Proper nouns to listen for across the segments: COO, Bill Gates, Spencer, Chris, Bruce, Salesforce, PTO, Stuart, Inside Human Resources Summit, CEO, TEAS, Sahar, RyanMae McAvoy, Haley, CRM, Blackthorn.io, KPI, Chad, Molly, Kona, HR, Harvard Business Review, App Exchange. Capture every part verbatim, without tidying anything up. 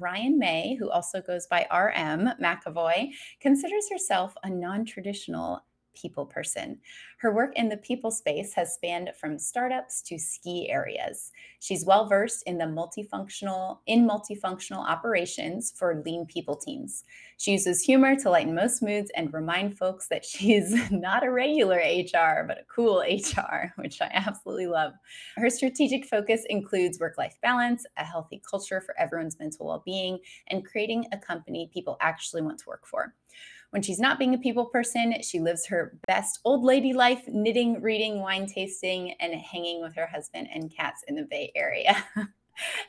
RyanMae, who also goes by R M McAvoy, considers herself a non-traditional people person. Her work in the people space has spanned from startups to ski areas. She's well-versed in the multifunctional, in multifunctional operations for lean people teams. She uses humor to lighten most moods and remind folks that she's not a regular H R, but a cool H R, which I absolutely love. Her strategic focus includes work-life balance, a healthy culture for everyone's mental well-being, and creating a company people actually want to work for. When she's not being a people person, she lives her best old lady life, knitting, reading, wine tasting, and hanging with her husband and cats in the Bay Area.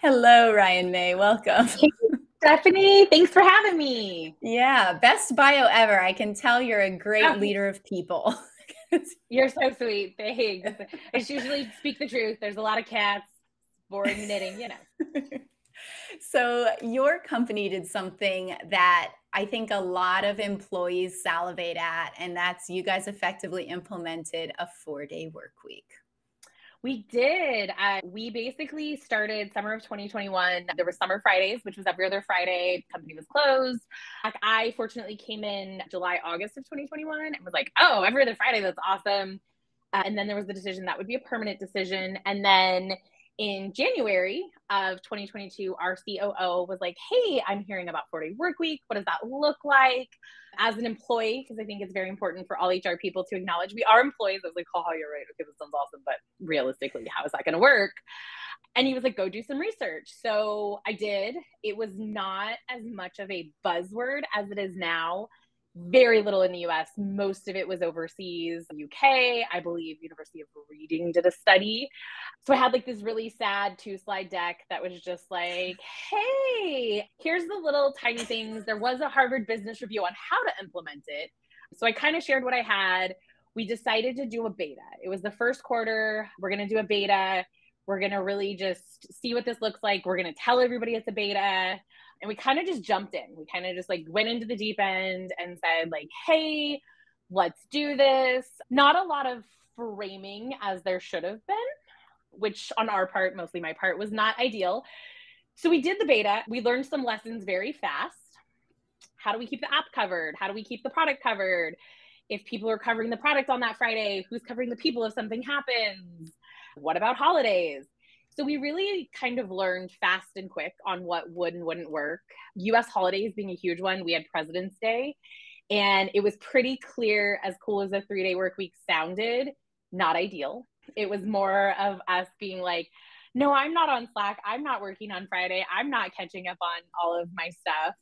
Hello, RyanMae. Welcome. Hey, Stephanie. Thanks for having me. Yeah. Best bio ever. I can tell you're a great oh. leader of people. You're so sweet. Thanks. I usually speak the truth. There's a lot of cats, boring knitting, you know. So your company did something that I think a lot of employees salivate at, and that's you guys effectively implemented a four-day work week. We did. Uh, we basically started summer of twenty twenty-one. There were summer Fridays, which was every other Friday. The company was closed. I fortunately came in July, August of twenty twenty-one and was like, oh, every other Friday, that's awesome. Uh, and then there was the decision that would be a permanent decision. And then in January of twenty twenty-two, our C O O was like, hey, I'm hearing about four-day work week. What does that look like? As an employee, because I think it's very important for all H R people to acknowledge we are employees. I was like, oh, you're right. Okay, this sounds awesome. But realistically, how is that going to work? And he was like, go do some research. So I did. It was not as much of a buzzword as it is now. Very little in the U S. Most of it was overseas, U K, I believe University of Reading did a study. So I had like this really sad two slide deck that was just like, hey, here's the little tiny things. There was a Harvard Business Review on how to implement it. So I kind of shared what I had. We decided to do a beta. It was the first quarter. We're going to do a beta. We're going to really just see what this looks like. We're going to tell everybody it's a beta. And we kind of just jumped in. We kind of just like went into the deep end and said like, hey, let's do this. Not a lot of framing as there should have been, which on our part, mostly my part, was not ideal. So we did the beta. We learned some lessons very fast. How do we keep the app covered? How do we keep the product covered? If people are covering the product on that Friday, who's covering the people if something happens? What about holidays? So we really kind of learned fast and quick on what would and wouldn't work. U S holidays being a huge one, we had President's Day, and it was pretty clear, as cool as a three-day work week sounded, not ideal. It was more of us being like, no, I'm not on Slack. I'm not working on Friday. I'm not catching up on all of my stuff.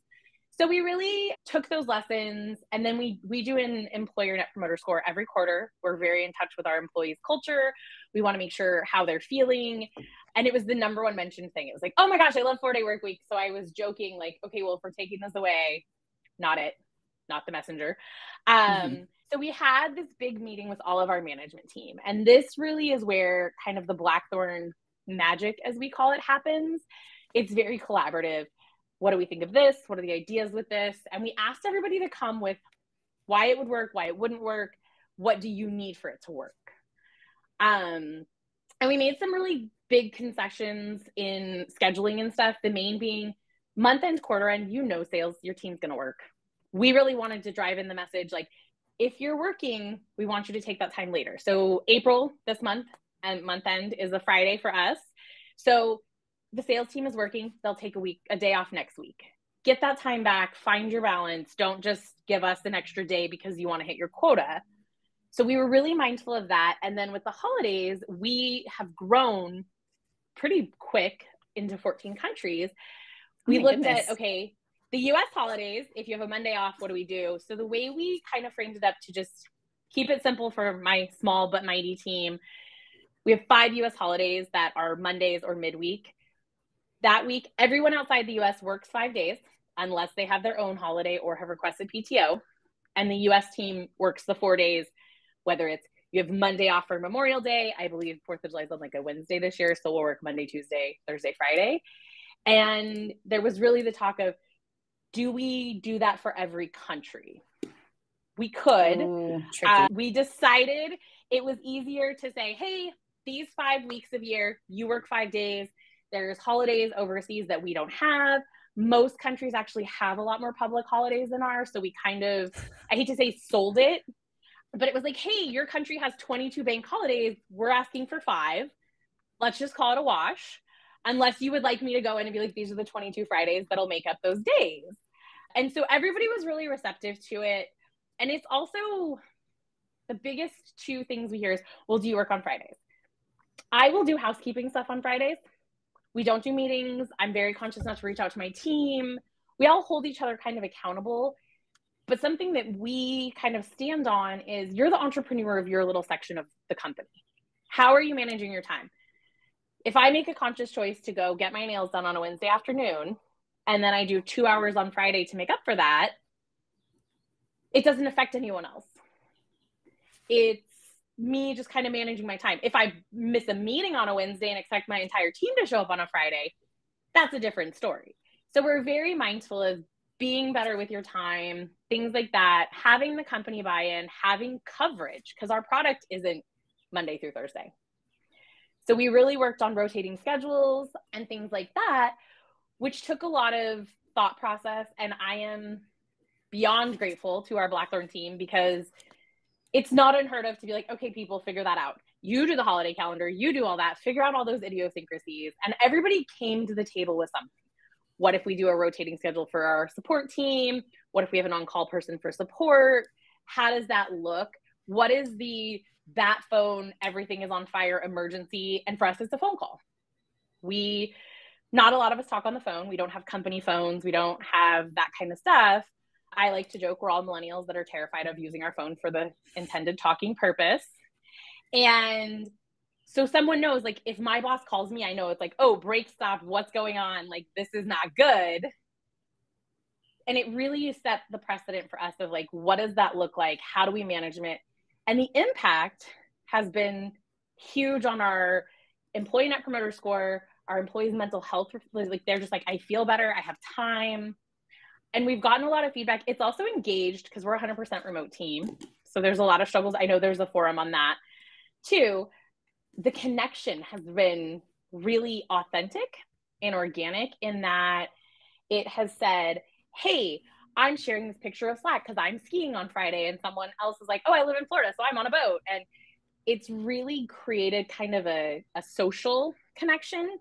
So we really took those lessons, and then we we do an employer net promoter score every quarter. We're very in touch with our employees' culture. We want to make sure how they're feeling. And it was the number one mentioned thing. It was like, oh my gosh, I love four-day work week. So I was joking like, okay, well, if we're taking this away, not it, not the messenger. Um, mm-hmm. So we had this big meeting with all of our management team. And this really is where kind of the Blackthorn magic, as we call it, happens. It's very collaborative. What do we think of this? What are the ideas with this? And we asked everybody to come with why it would work, why it wouldn't work. What do you need for it to work? Um, and we made some really big concessions in scheduling and stuff. The main being month end, quarter end, you know, sales, your team's going to work. We really wanted to drive in the message. Like, if you're working, we want you to take that time later. So April this month and month end is a Friday for us. So the sales team is working. They'll take a week, a day off next week. Get that time back, find your balance. Don't just give us an extra day because you want to hit your quota. So we were really mindful of that. And then with the holidays, we have grown pretty quick into fourteen countries. We oh looked goodness. at, okay, the U S holidays, if you have a Monday off, what do we do? So the way we kind of framed it up to just keep it simple for my small but mighty team, we have five U S holidays that are Mondays or midweek. That week, everyone outside the U S works five days unless they have their own holiday or have requested P T O. And the U S team works the four days, whether it's you have Monday off for Memorial Day. I believe fourth of July is on like a Wednesday this year. So we'll work Monday, Tuesday, Thursday, Friday. And there was really the talk of, do we do that for every country? We could. Ooh, uh, we decided it was easier to say, hey, these five weeks of year, you work five days. There's holidays overseas that we don't have. Most countries actually have a lot more public holidays than ours. So we kind of, I hate to say sold it, but it was like, hey, your country has twenty-two bank holidays. We're asking for five. Let's just call it a wash. Unless you would like me to go in and be like, these are the twenty-two Fridays that'll make up those days. And so everybody was really receptive to it. And it's also the biggest two things we hear is, well, do you work on Fridays? I will do housekeeping stuff on Fridays. We don't do meetings. I'm very conscious not to reach out to my team. We all hold each other kind of accountable. But something that we kind of stand on is you're the entrepreneur of your little section of the company. How are you managing your time? If I make a conscious choice to go get my nails done on a Wednesday afternoon, and then I do two hours on Friday to make up for that, it doesn't affect anyone else. It's me just kind of managing my time. If I miss a meeting on a Wednesday and expect my entire team to show up on a Friday, that's a different story. So we're very mindful of being better with your time, things like that, having the company buy-in, having coverage, because our product isn't Monday through Thursday. So we really worked on rotating schedules and things like that, which took a lot of thought process. And I am beyond grateful to our Blackthorn team, because it's not unheard of to be like, okay, people, figure that out. You do the holiday calendar, you do all that, figure out all those idiosyncrasies. And everybody came to the table with something. What if we do a rotating schedule for our support team? What if we have an on-call person for support? How does that look? What is the, that phone, everything is on fire emergency? And for us, it's a phone call. We, not a lot of us talk on the phone. We don't have company phones. We don't have that kind of stuff. I like to joke we're all millennials that are terrified of using our phone for the intended talking purpose. And so someone knows, like, if my boss calls me, I know it's like, oh, break stop, what's going on? Like, this is not good. And it really set the precedent for us of like, what does that look like? How do we manage it? And the impact has been huge on our employee net promoter score, our employees' mental health. Like, they're just like, I feel better, I have time. And we've gotten a lot of feedback. It's also engaged, because we're a one hundred percent remote team. So there's a lot of struggles. I know there's a forum on that too. The connection has been really authentic and organic, in that it has said, hey, I'm sharing this picture of Slack because I'm skiing on Friday. And someone else is like, oh, I live in Florida, so I'm on a boat. And it's really created kind of a, a social connection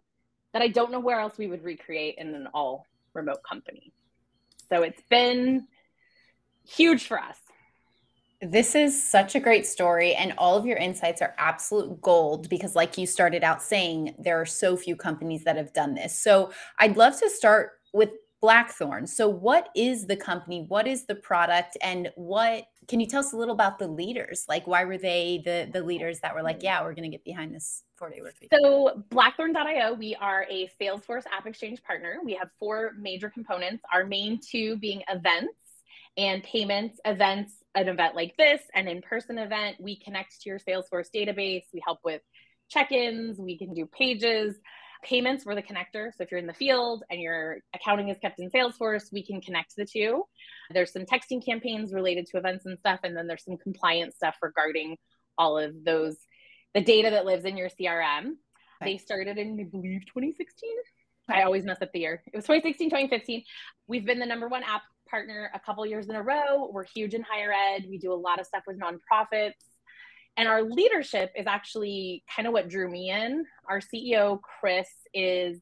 that I don't know where else we would recreate in an all remote company. So it's been huge for us. This is such a great story, and all of your insights are absolute gold, because like you started out saying, there are so few companies that have done this. So I'd love to start with Blackthorn. So what is the company? What is the product? And what, can you tell us a little about the leaders? Like, why were they the, the leaders that were like, yeah, we're going to get behind this four-day work week? So Blackthorn dot i o, we are a Salesforce App Exchange partner. We have four major components, our main two being events and payments. Events, an event like this, an in-person event. We connect to your Salesforce database. We help with check-ins. We can do pages. Payments, we're the connector. So if you're in the field and your accounting is kept in Salesforce, we can connect the two. There's some texting campaigns related to events and stuff. And then there's some compliance stuff regarding all of those, the data that lives in your C R M. Okay. They started in, I believe, twenty sixteen. Okay. I always mess up the year. It was twenty sixteen, twenty fifteen. We've been the number one app partner a couple years in a row. We're huge in higher ed. We do a lot of stuff with nonprofits. And our leadership is actually kind of what drew me in. Our C E O, Chris, is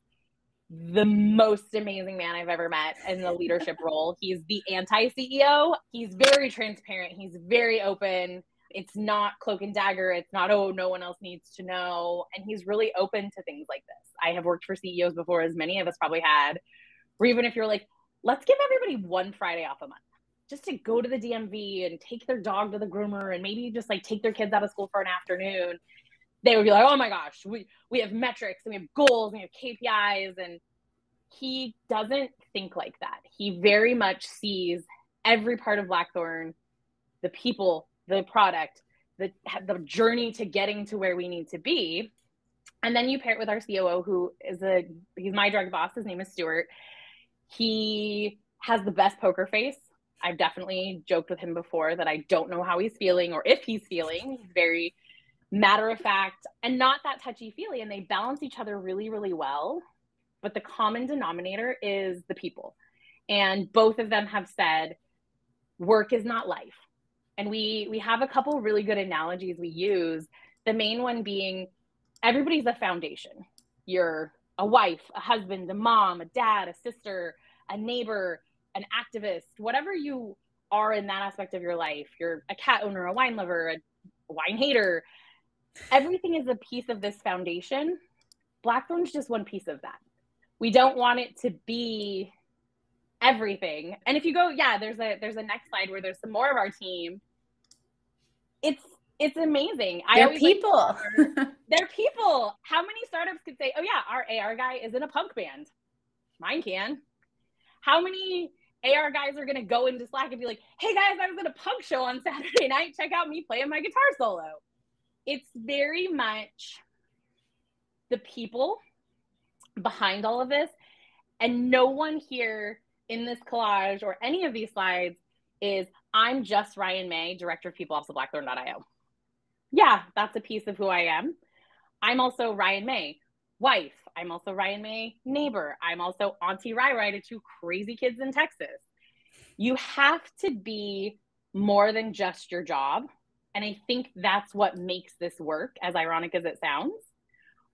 the most amazing man I've ever met in the leadership role. He's the anti-C E O. He's very transparent. He's very open. It's not cloak and dagger. It's not, oh, no one else needs to know. And he's really open to things like this. I have worked for C E Os before, as many of us probably had, where even if you're like, let's give everybody one Friday off a month, just to go to the D M V and take their dog to the groomer and maybe just like take their kids out of school for an afternoon, they would be like, oh my gosh, we, we have metrics and we have goals and we have K P Is. And he doesn't think like that. He very much sees every part of Blackthorn, the people, the product, the, the journey to getting to where we need to be. And then you pair it with our C O O, who is a, he's my direct boss. His name is Stuart. He has the best poker face. I've definitely joked with him before that I don't know how he's feeling or if he's feeling. He's very matter of fact and not that touchy feely. And they balance each other really, really well. but the common denominator is the people. And both of them have said, work is not life. And we, we have a couple really good analogies we use. The main one being, everybody's a foundation. You're a wife, a husband, a mom, a dad, a sister, a neighbor, an activist, whatever you are in that aspect of your life. You're a cat owner, a wine lover, a wine hater. Everything is a piece of this foundation. Blackthorn's just one piece of that. We don't want it to be everything. And if you go, yeah, there's a there's a next slide where there's some more of our team. It's it's amazing. I they're people. Like they're people. How many startups could say, oh yeah, our A R guy is in a punk band? Mine can. How many A R guys are gonna go into Slack and be like, hey guys, I was at a punk show on Saturday night. Check out me playing my guitar solo. It's very much the people behind all of this. And no one here in this collage or any of these slides is, I'm just RyanMae, Director of People Ops of Blackthorn dot i o. Yeah, that's a piece of who I am. I'm also RyanMae, wife. I'm also RyanMae, neighbor. I'm also Auntie Rai Rai to two crazy kids in Texas. You have to be more than just your job. And I think that's what makes this work, as ironic as it sounds.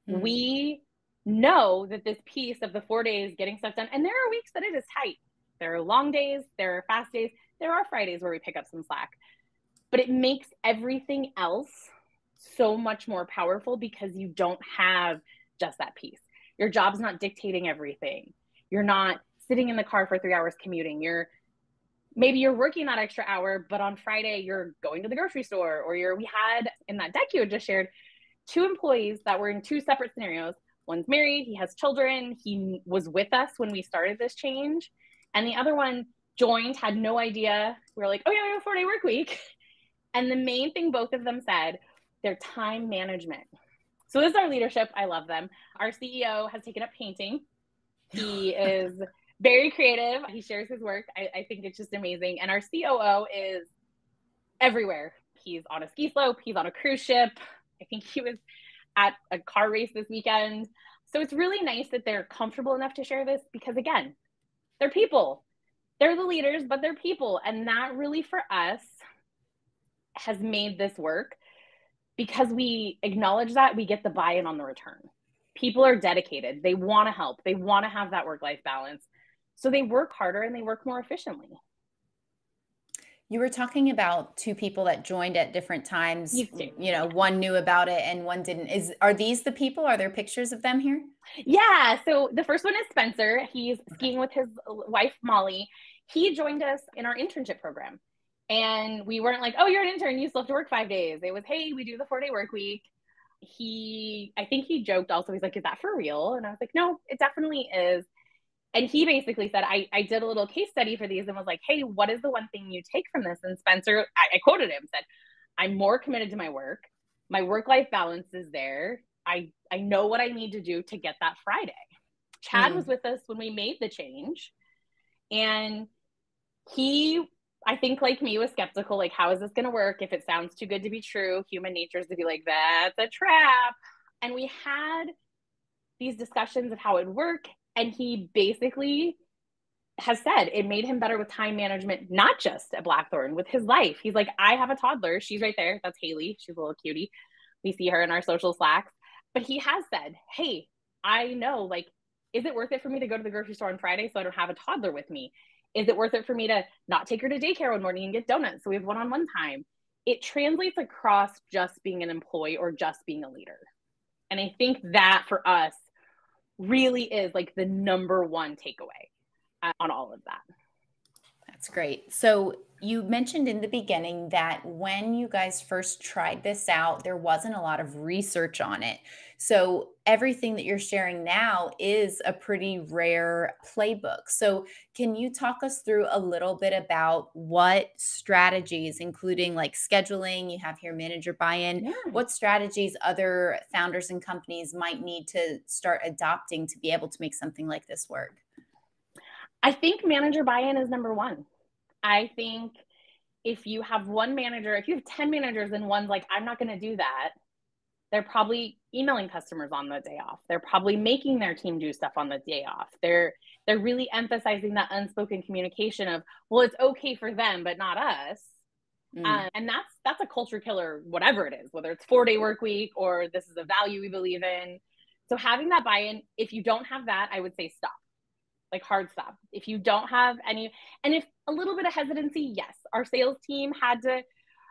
Mm-hmm. We know that this piece of the four days getting stuff done, and there are weeks that it is tight. There are long days, there are fast days, there are Fridays where we pick up some slack. But it makes everything else so much more powerful because you don't have just that piece. Your job's not dictating everything. You're not sitting in the car for three hours commuting. You're Maybe you're working that extra hour, but on Friday, you're going to the grocery store, or you're, we had in that deck you had just shared, two employees that were in two separate scenarios. One's married, he has children, he was with us when we started this change. And the other one joined, had no idea. We were like, oh yeah, we have a four day work week. And the main thing both of them said, their time management. So this is our leadership, I love them. Our C E O has taken up painting. He is very creative. He shares his work. I, I think it's just amazing. And our C O O is everywhere. He's on a ski slope. He's on a cruise ship. I think he was at a car race this weekend. So it's really nice that they're comfortable enough to share this because, again, they're people. They're the leaders, but they're people. And that really, for us, has made this work because we acknowledge that we get the buy-in on the return. People are dedicated. They want to help. They want to have that work-life balance. So they work harder and they work more efficiently. You were talking about two people that joined at different times. You, you know, yeah. One knew about it and one didn't. Is Are these the people? Are there pictures of them here? Yeah. So the first one is Spencer. He's skiing with his wife, Molly. He joined us in our internship program. And we weren't like, oh, you're an intern. You still have to work five days. It was, hey, we do the four-day work week. He, I think he joked also. He's like, is that for real? And I was like, no, it definitely is. And he basically said, I, I did a little case study for these and was like, hey, what is the one thing you take from this? And Spencer, I, I quoted him, said, I'm more committed to my work. My work-life balance is there. I, I know what I need to do to get that Friday. Chad mm. was with us when we made the change. And he, I think like me, was skeptical, like, how is this going to work? If it sounds too good to be true, human nature is to be like, that's a trap. And we had these discussions of how it would work. And he basically has said it made him better with time management, not just at Blackthorn, with his life. He's like, I have a toddler. She's right there. That's Haley. She's a little cutie. We see her in our social slacks. But he has said, hey, I know, like, is it worth it for me to go to the grocery store on Friday so I don't have a toddler with me? Is it worth it for me to not take her to daycare one morning and get donuts so we have one-on-one time? It translates across just being an employee or just being a leader. And I think that for us, really is like the number one takeaway uh, on all of that. That's great. So you mentioned in the beginning that when you guys first tried this out, there wasn't a lot of research on it. So everything that you're sharing now is a pretty rare playbook. So can you talk us through a little bit about what strategies, including like scheduling, you have here manager buy-in, yeah. what strategies other founders and companies might need to start adopting to be able to make something like this work? I think manager buy-in is number one. I think if you have one manager, if you have ten managers and one's like, I'm not going to do that, They're probably emailing customers on the day off. They're probably making their team do stuff on the day off. They're they're really emphasizing that unspoken communication of, well, it's okay for them, but not us. Mm. Um, and that's that's a culture killer, whatever it is, whether it's four day work week or this is a value we believe in. So having that buy-in, if you don't have that, I would say stop, like hard stop. If you don't have any, and if a little bit of hesitancy, yes, our sales team had to,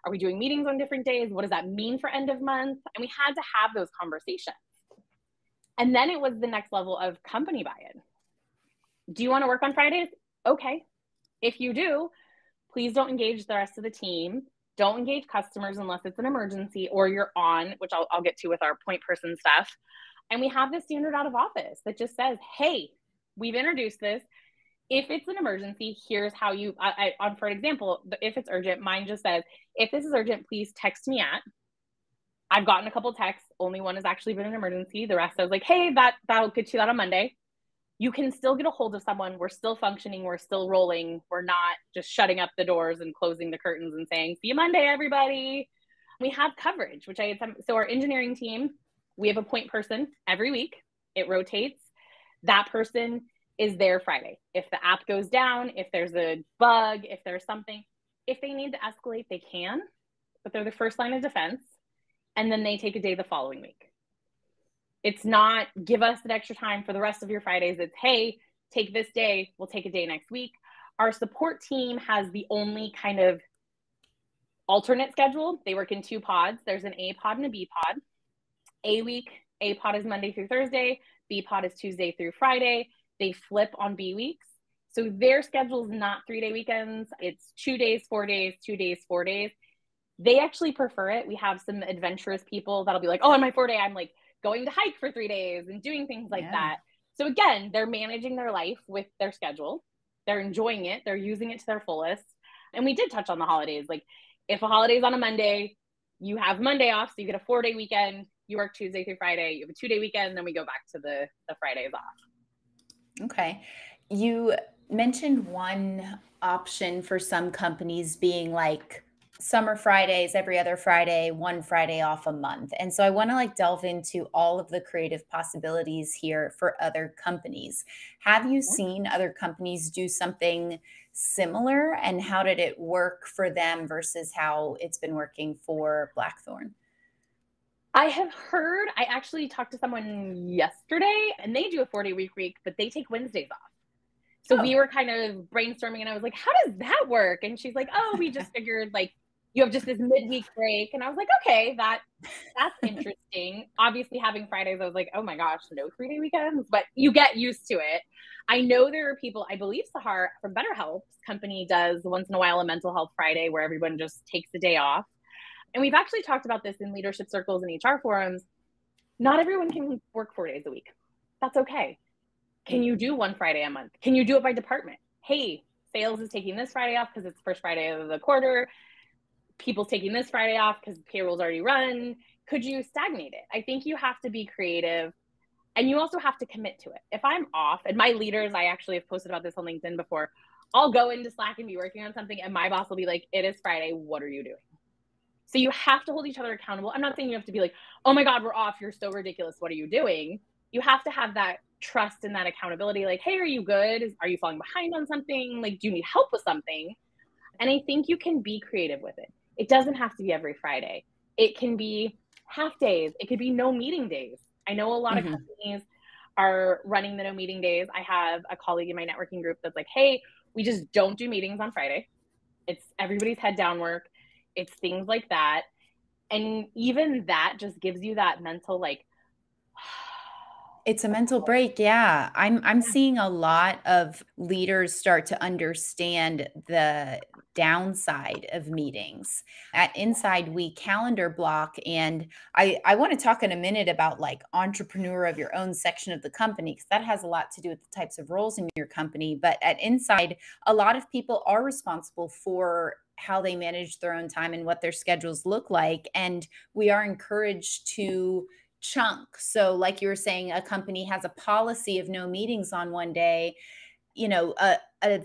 are we doing meetings on different days? What does that mean for end of month? And we had to have those conversations. And then it was the next level of company buy-in. Do you want to work on Fridays? Okay. If you do, please don't engage the rest of the team. Don't engage customers unless it's an emergency or you're on, which I'll, I'll get to with our point person stuff. And we have this standard out of office that just says, hey, we've introduced this. If it's an emergency, here's how you, I, I, on for example, if it's urgent, mine just says, if this is urgent, please text me at. I've gotten a couple texts. Only one has actually been an emergency. The rest I was like, hey, that, that'll get you that on Monday. You can still get a hold of someone. We're still functioning. We're still rolling. We're not just shutting up the doors and closing the curtains and saying, see you Monday, everybody. We have coverage, which I had some, so our engineering team, we have a point person every week. It rotates. That person is there Friday. If the app goes down, if there's a bug, if there's something, if they need to escalate, they can, but they're the first line of defense. And then they take a day the following week. It's not give us an extra time for the rest of your Fridays. It's, hey, take this day. We'll take a day next week. Our support team has the only kind of alternate schedule. They work in two pods. There's an A pod and a B pod. A week, A pod is Monday through Thursday. B pod is Tuesday through Friday. They flip on B weeks. So their schedule is not three day weekends. It's two days, four days, two days, four days. They actually prefer it. We have some adventurous people that'll be like, oh, on my four day, I'm like going to hike for three days and doing things like yeah. that. So again, they're managing their life with their schedule. They're enjoying it. They're using it to their fullest. And we did touch on the holidays. Like if a holiday is on a Monday, you have Monday off. So you get a four day weekend. You work Tuesday through Friday, you have a two day weekend, then we go back to the, the Fridays off. Okay. You mentioned one option for some companies being like summer Fridays, every other Friday, one Friday off a month. And so I want to like delve into all of the creative possibilities here for other companies. Have you seen other companies do something similar and how did it work for them versus how it's been working for Blackthorn? I have heard, I actually talked to someone yesterday and they do a four day week week, but they take Wednesdays off. So oh. we were kind of brainstorming and I was like, how does that work? And she's like, oh, we just figured like you have just this midweek break. And I was like, okay, that that's interesting. Obviously having Fridays, I was like, oh my gosh, no three day weekends, but you get used to it. I know there are people, I believe Sahar from BetterHelp's company does once in a while a mental health Friday where everyone just takes a day off. And we've actually talked about this in leadership circles and H R forums. Not everyone can work four days a week. That's okay. Can you do one Friday a month? Can you do it by department? Hey, sales is taking this Friday off because it's the first Friday of the quarter. People's taking this Friday off because payroll's already run. Could you stagnate it? I think you have to be creative and you also have to commit to it. If I'm off and my leaders, I actually have posted about this on LinkedIn before, I'll go into Slack and be working on something and my boss will be like, it is Friday, what are you doing? So you have to hold each other accountable. I'm not saying you have to be like, oh my God, we're off. You're so ridiculous. What are you doing? You have to have that trust and that accountability. Like, hey, are you good? Are you falling behind on something? Like, do you need help with something? And I think you can be creative with it. It doesn't have to be every Friday. It can be half days. It could be no meeting days. I know a lot mm-hmm. of companies are running the no meeting days. I have a colleague in my networking group that's like, hey, we just don't do meetings on Friday. It's everybody's head down work. It's things like that. And even that just gives you that mental, like, it's a mental break. Yeah. I'm, I'm seeing a lot of leaders start to understand the downside of meetings. At Inside, we calendar block. And I, I want to talk in a minute about like entrepreneur of your own section of the company, because that has a lot to do with the types of roles in your company. But at Inside, a lot of people are responsible for how they manage their own time and what their schedules look like. And we are encouraged to chunk. So like you were saying, a company has a policy of no meetings on one day. You know, a, a,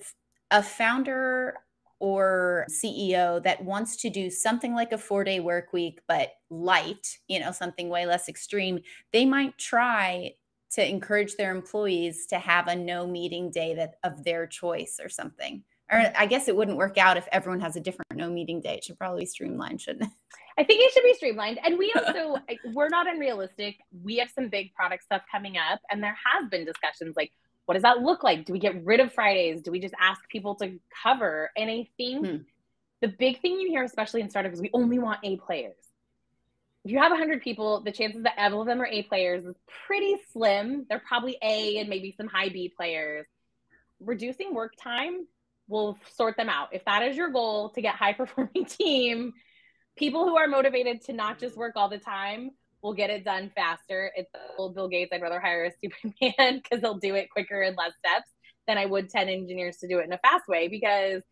a founder or C E O that wants to do something like a four-day work week, but light, you know, something way less extreme, they might try to encourage their employees to have a no meeting day that of their choice or something. Or I guess it wouldn't work out if everyone has a different no meeting day. It should probably be streamlined, shouldn't it? I think it should be streamlined. And we also, we're not unrealistic. We have some big product stuff coming up, and there have been discussions like, what does that look like? Do we get rid of Fridays? Do we just ask people to cover? And I think hmm. the big thing you hear, especially in startups, is we only want A players. If you have one hundred people, the chances that all of them are A players is pretty slim. They're probably A and maybe some high B players. Reducing work time will sort them out. If that is your goal, to get high-performing team, people who are motivated to not just work all the time will get it done faster. It's old Bill Gates, I'd rather hire a stupid man because they'll do it quicker in less steps than I would ten engineers to do it in a fast way, because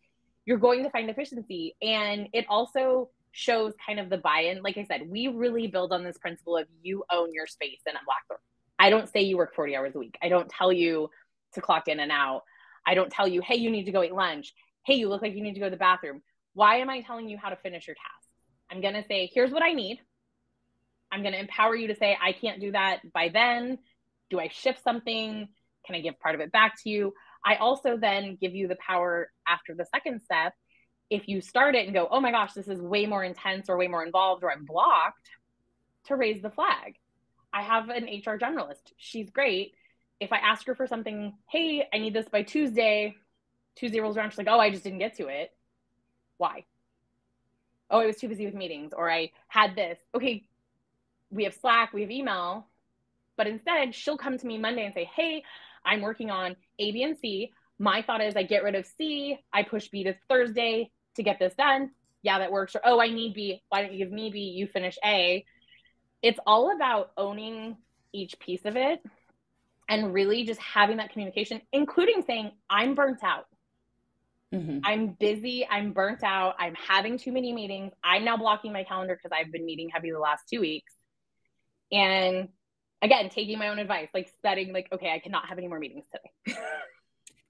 you're going to find efficiency. And it also shows kind of the buy-in. Like I said, we really build on this principle of you own your space in Blackthorn. I don't say you work forty hours a week. I don't tell you to clock in and out. I don't tell you, hey, you need to go eat lunch. Hey, you look like you need to go to the bathroom. Why am I telling you how to finish your task? I'm going to say, here's what I need. I'm going to empower you to say, I can't do that by then. Do I shift something? Can I give part of it back to you? I also then give you the power after the second step. If you start it and go, oh my gosh, this is way more intense or way more involved, or I'm blocked, to raise the flag. I have an H R generalist. She's great. If I ask her for something, hey, I need this by Tuesday, Tuesday rolls around, she's like, oh, I just didn't get to it. Why? Oh, I was too busy with meetings, or I had this. Okay, we have Slack, we have email, but instead she'll come to me Monday and say, hey, I'm working on A, B, and C. My thought is I get rid of C, I push B to Thursday to get this done. Yeah, that works. Or, oh, I need B. Why don't you give me B? You finish A. It's all about owning each piece of it. And really just having that communication, including saying, I'm burnt out. Mm-hmm. I'm busy. I'm burnt out. I'm having too many meetings. I'm now blocking my calendar because I've been meeting heavy the last two weeks. And again, taking my own advice, like setting like, okay, I cannot have any more meetings today.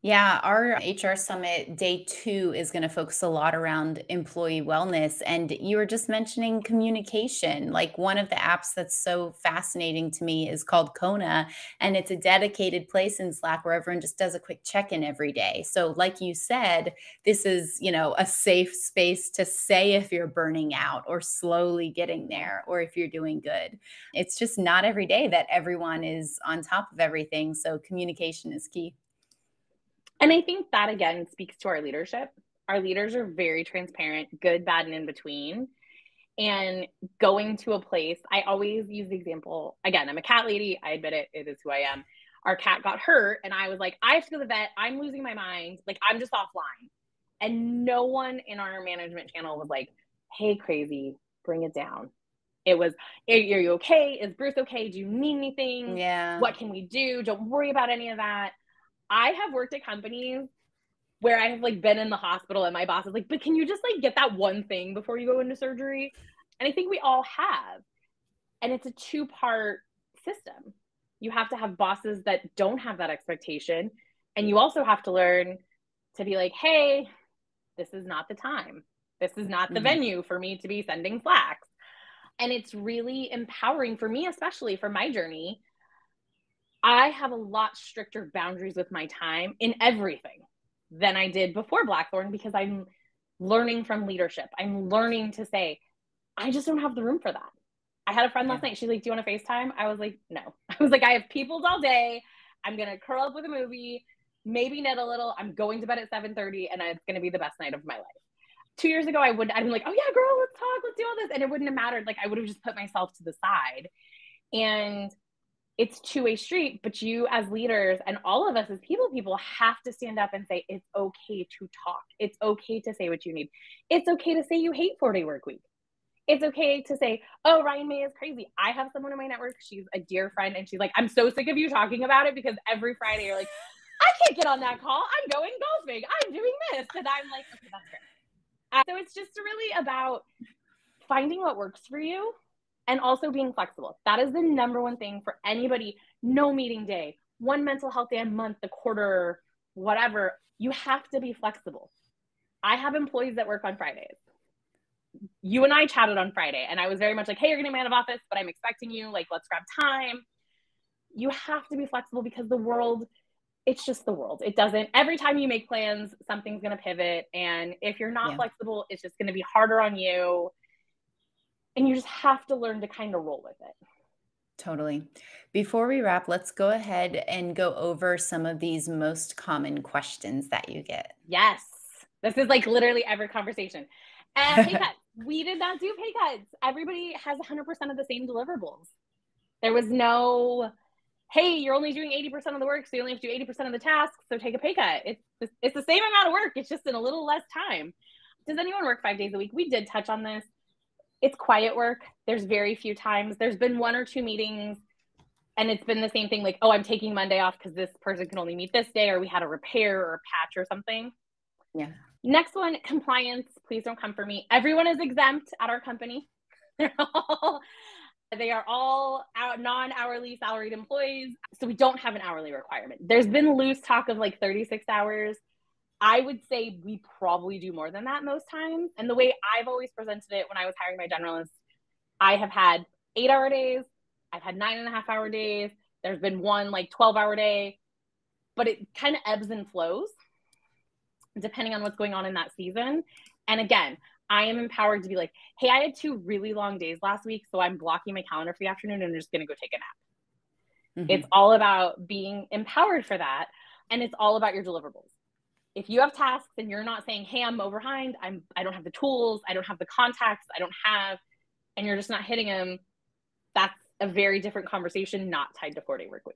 Yeah, our H R Summit day two is going to focus a lot around employee wellness. And you were just mentioning communication. Like, one of the apps that's so fascinating to me is called Kona. And it's a dedicated place in Slack where everyone just does a quick check-in every day. So like you said, this is, you know, a safe space to say if you're burning out or slowly getting there, or if you're doing good. It's just not every day that everyone is on top of everything. So communication is key. And I think that, again, speaks to our leadership. Our leaders are very transparent, good, bad, and in between. And going to a place, I always use the example, again, I'm a cat lady. I admit it. It is who I am. Our cat got hurt, and I was like, I have to go to the vet. I'm losing my mind. Like, I'm just offline. And no one in our management channel was like, hey, crazy, bring it down. It was, are you okay? Is Bruce okay? Do you need anything? Yeah. What can we do? Don't worry about any of that. I have worked at companies where I have like been in the hospital and my boss is like, but can you just like get that one thing before you go into surgery? And I think we all have. And it's a two-part system. You have to have bosses that don't have that expectation. And you also have to learn to be like, hey, this is not the time. This is not the mm-hmm. venue for me to be sending flacks. And it's really empowering for me, especially for my journey. I have a lot stricter boundaries with my time in everything than I did before Blackthorn, because I'm learning from leadership. I'm learning to say, I just don't have the room for that. I had a friend last yeah. night. She's like, do you want to FaceTime? I was like, no. I was like, I have peoples all day. I'm going to curl up with a movie, maybe knit a little. I'm going to bed at seven thirty, and it's going to be the best night of my life. Two years ago, I would, I'd be like, oh yeah, girl, let's talk. Let's do all this. And it wouldn't have mattered. Like, I would have just put myself to the side. And it's two-way street, but you as leaders and all of us as people, people have to stand up and say, it's okay to talk. It's okay to say what you need. It's okay to say you hate four-day work week. It's okay to say, oh, RyanMae is crazy. I have someone in my network. She's a dear friend. And she's like, I'm so sick of you talking about it, because every Friday you're like, I can't get on that call. I'm going golfing. I'm doing this. And I'm like, okay, that's great. Uh, so it's just really about finding what works for you. And also being flexible. That is the number one thing for anybody. No meeting day, one mental health day a month, a quarter, whatever. You have to be flexible. I have employees that work on Fridays. You and I chatted on Friday and I was very much like, hey, you're going to be out of office, but I'm expecting you, like, let's grab time. You have to be flexible because the world, it's just the world. It doesn't, every time you make plans, something's going to pivot. And if you're not yeah. flexible, it's just going to be harder on you. And you just have to learn to kind of roll with it. Totally. Before we wrap, let's go ahead and go over some of these most common questions that you get. Yes. This is like literally every conversation. And pay cuts. We did not do pay cuts. Everybody has one hundred percent of the same deliverables. There was no, hey, you're only doing eighty percent of the work, so you only have to do eighty percent of the tasks, so take a pay cut. It's the, it's the same amount of work. It's just in a little less time. Does anyone work five days a week? We did touch on this. It's quiet work. There's very few times. There's been one or two meetings, and it's been the same thing, like, oh, I'm taking Monday off because this person can only meet this day, or we had a repair or a patch or something. Yeah. Next one, compliance. Please don't come for me. Everyone is exempt at our company. They're all, they are all non-hourly salaried employees. So we don't have an hourly requirement. There's been loose talk of like thirty-six hours. I would say we probably do more than that most times. And the way I've always presented it when I was hiring my generalist, I have had eight hour days. I've had nine and a half hour days. There's been one like twelve hour day, but it kind of ebbs and flows depending on what's going on in that season. And again, I am empowered to be like, hey, I had two really long days last week, so I'm blocking my calendar for the afternoon and I'm just going to go take a nap. Mm-hmm. It's all about being empowered for that. And it's all about your deliverables. If you have tasks and you're not saying, hey, I'm over behind, I'm, I don't have the tools, I don't have the contacts, I don't have, and you're just not hitting them, that's a very different conversation, not tied to four-day work week.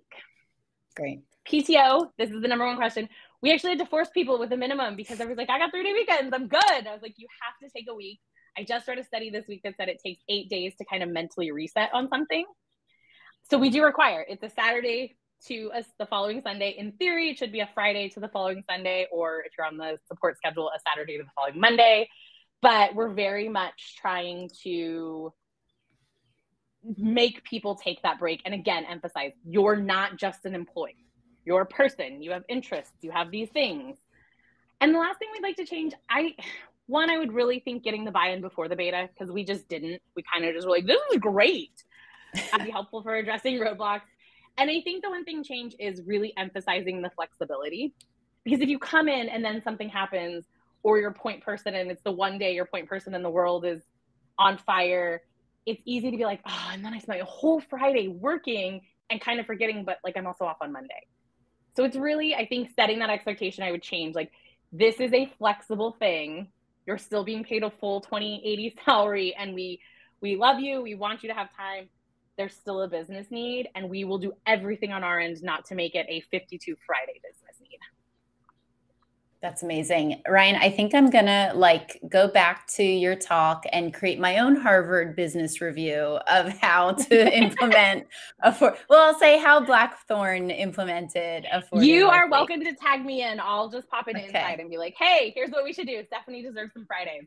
Great. P T O, this is the number one question. We actually had to force people with a minimum because everyone's like, I got three-day weekends, I'm good. I was like, you have to take a week. I just read a study this week that said it takes eight days to kind of mentally reset on something. So we do require, it's a Saturday to a, the following Sunday. In theory, it should be a Friday to the following Sunday, or if you're on the support schedule, a Saturday to the following Monday. But we're very much trying to make people take that break. And again, emphasize, you're not just an employee. You're a person, you have interests, you have these things. And the last thing we'd like to change, I, one, I would really think getting the buy-in before the beta, because we just didn't. We kind of just were like, this is great. That'd be helpful for addressing roadblocks. And I think the one thing change is really emphasizing the flexibility. Because if you come in and then something happens, or you're a point person, and it's the one day your point person in the world is on fire, it's easy to be like, oh, and then I spent a whole Friday working and kind of forgetting, but like I'm also off on Monday. So it's really, I think, setting that expectation I would change. Like, this is a flexible thing. You're still being paid a full twenty eighty salary, and we we love you. We want you to have time. There's still a business need, and we will do everything on our end not to make it a fifty-two Friday business need. That's amazing. Ryan, I think I'm going to like go back to your talk and create my own Harvard business review of how to implement a four. Well, I'll say how Blackthorn implemented a four. You are welcome to tag me in. I'll just pop it okay. inside and be like, hey, here's what we should do. Stephanie deserves some Fridays.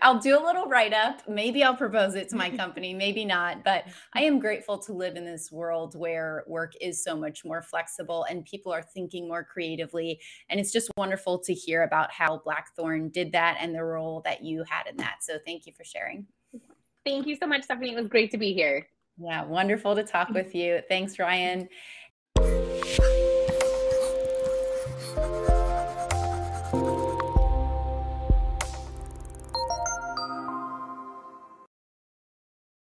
I'll do a little write-up. Maybe I'll propose it to my company, maybe not, but I am grateful to live in this world where work is so much more flexible and people are thinking more creatively. And it's just wonderful to hear about how Blackthorn did that and the role that you had in that. So thank you for sharing. Thank you so much, Stephanie. It was great to be here. Yeah, wonderful to talk with you. Thanks, Ryan.